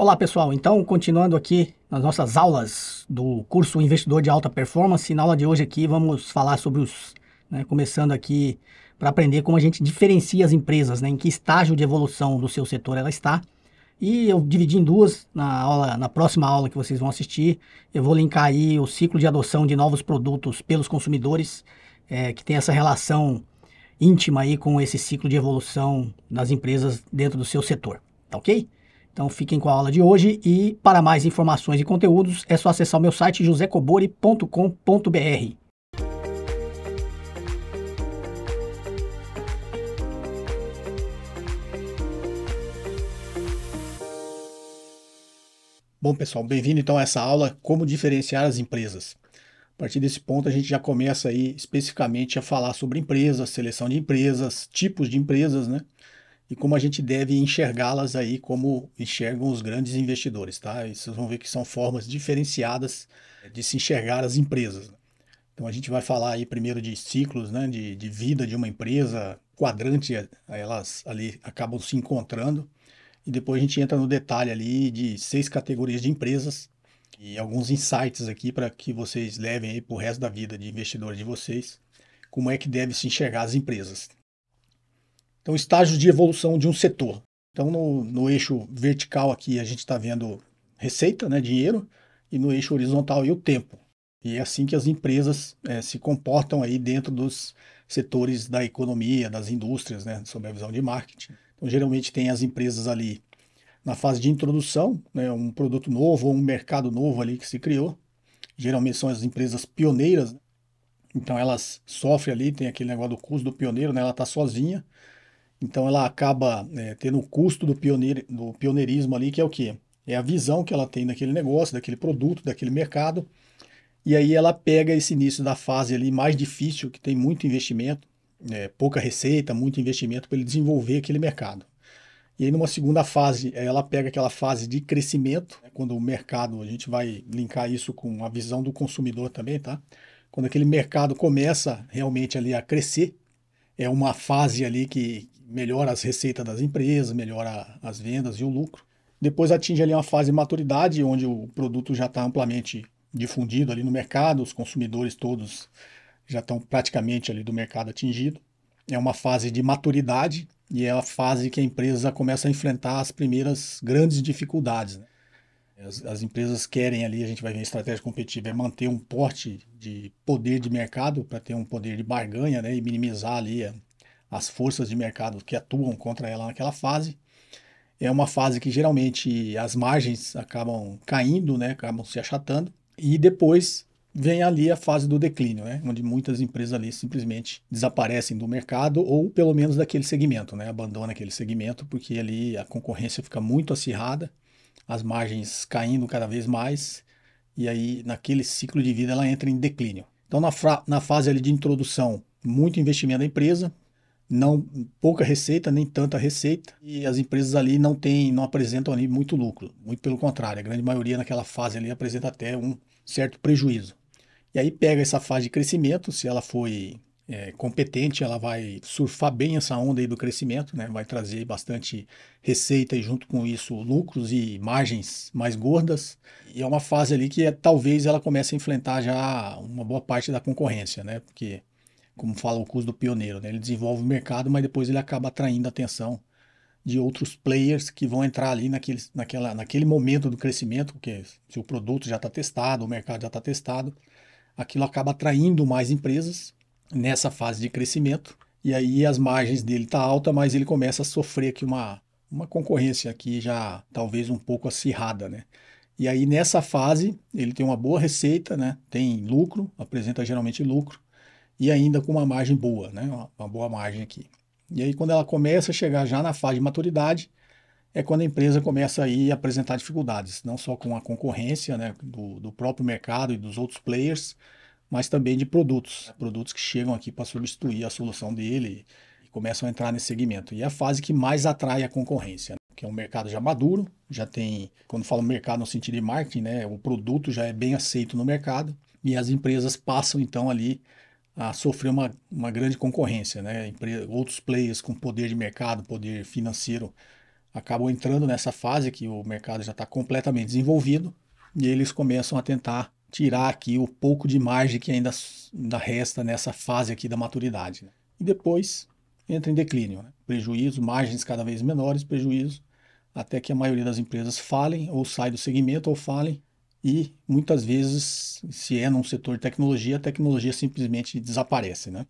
Olá pessoal, então continuando aqui nas nossas aulas do curso O Investidor de Alta Performance, na aula de hoje aqui vamos falar sobre os, começando aqui para aprender como a gente diferencia as empresas, em que estágio de evolução do seu setor ela está, e eu dividi em duas, na próxima aula que vocês vão assistir, eu vou linkar aí o ciclo de adoção de novos produtos pelos consumidores, que tem essa relação íntima aí com esse ciclo de evolução das empresas dentro do seu setor, tá ok? Então fiquem com a aula de hoje e para mais informações e conteúdos é só acessar o meu site josekobori.com.br. Bom pessoal, bem-vindo então a essa aula como diferenciar as empresas. A partir desse ponto a gente já começa aí especificamente a falar sobre empresas, seleção de empresas, tipos de empresas, E como a gente deve enxergá-las aí como enxergam os grandes investidores, tá? E vocês vão ver que são formas diferenciadas de se enxergar as empresas. Então a gente vai falar aí primeiro de ciclos, de vida de uma empresa, quadrante, elas ali acabam se encontrando. E depois a gente entra no detalhe ali de 6 categorias de empresas e alguns insights aqui para que vocês levem aí para o resto da vida de investidores de vocês, como é que deve se enxergar as empresas. Então, estágios de evolução de um setor. Então, no eixo vertical aqui, a gente está vendo receita, dinheiro, e no eixo horizontal aí, o tempo. E é assim que as empresas se comportam aí dentro dos setores da economia, das indústrias, sob a visão de marketing. Então, geralmente tem as empresas ali na fase de introdução, um produto novo ou um mercado novo ali que se criou. Geralmente são as empresas pioneiras. Então, elas sofrem ali, tem aquele negócio do custo do pioneiro, ela está sozinha. Então ela acaba tendo o custo do pioneirismo ali, que é o quê? É a visão que ela tem daquele negócio, daquele produto, daquele mercado. E aí ela pega esse início da fase ali mais difícil, que tem muito investimento, pouca receita, muito investimento para ele desenvolver aquele mercado. E aí numa segunda fase, ela pega aquela fase de crescimento, quando o mercado, a gente vai linkar isso com a visão do consumidor também, tá? Quando aquele mercado começa realmente ali a crescer, é uma fase ali que melhora as receitas das empresas, melhora as vendas e o lucro. Depois atinge ali uma fase de maturidade, onde o produto já está amplamente difundido ali no mercado, os consumidores todos já estão praticamente ali do mercado atingido. É uma fase de maturidade e é a fase que a empresa começa a enfrentar as primeiras grandes dificuldades. As empresas querem ali, a gente vai ver a estratégia competitiva, é manter um porte de poder de mercado para ter um poder de barganha, e minimizar ali as forças de mercado que atuam contra ela naquela fase. É uma fase que geralmente as margens acabam caindo, acabam se achatando, e depois vem ali a fase do declínio, onde muitas empresas ali simplesmente desaparecem do mercado ou pelo menos daquele segmento, abandona aquele segmento porque ali a concorrência fica muito acirrada, as margens caindo cada vez mais, e aí naquele ciclo de vida ela entra em declínio. Então na fase ali de introdução, muito investimento da empresa, não pouca receita, nem tanta receita, e as empresas ali não apresentam ali muito lucro, muito pelo contrário, a grande maioria naquela fase ali apresenta até um certo prejuízo. E aí pega essa fase de crescimento, se ela foi competente, ela vai surfar bem essa onda aí do crescimento, vai trazer bastante receita e junto com isso lucros e margens mais gordas, e é uma fase ali que talvez ela comece a enfrentar já uma boa parte da concorrência, porque como fala o custo do pioneiro, ele desenvolve o mercado, mas depois ele acaba atraindo a atenção de outros players que vão entrar ali naquele momento do crescimento, porque se o produto já está testado, o mercado já está testado, aquilo acaba atraindo mais empresas nessa fase de crescimento, e aí as margens dele estão altas, mas ele começa a sofrer aqui uma concorrência aqui já talvez um pouco acirrada, E aí nessa fase ele tem uma boa receita, tem lucro, apresenta geralmente lucro, e ainda com uma margem boa, uma boa margem aqui. E aí quando ela começa a chegar já na fase de maturidade, é quando a empresa começa aí a apresentar dificuldades, não só com a concorrência do próprio mercado e dos outros players, mas também de produtos, que chegam aqui para substituir a solução dele e começam a entrar nesse segmento. E é a fase que mais atrai a concorrência, que é um mercado já maduro, já tem, quando falo mercado no sentido de marketing, o produto já é bem aceito no mercado, e as empresas passam então ali a sofrer uma grande concorrência, outros players com poder de mercado, poder financeiro, acabam entrando nessa fase que o mercado já está completamente desenvolvido e eles começam a tentar tirar aqui o pouco de margem que ainda resta nessa fase aqui da maturidade. Né? E depois entra em declínio, né? Prejuízo, margens cada vez menores, prejuízo, até que a maioria das empresas falem ou sai do segmento ou falem. E muitas vezes, se é num setor de tecnologia, a tecnologia simplesmente desaparece, né?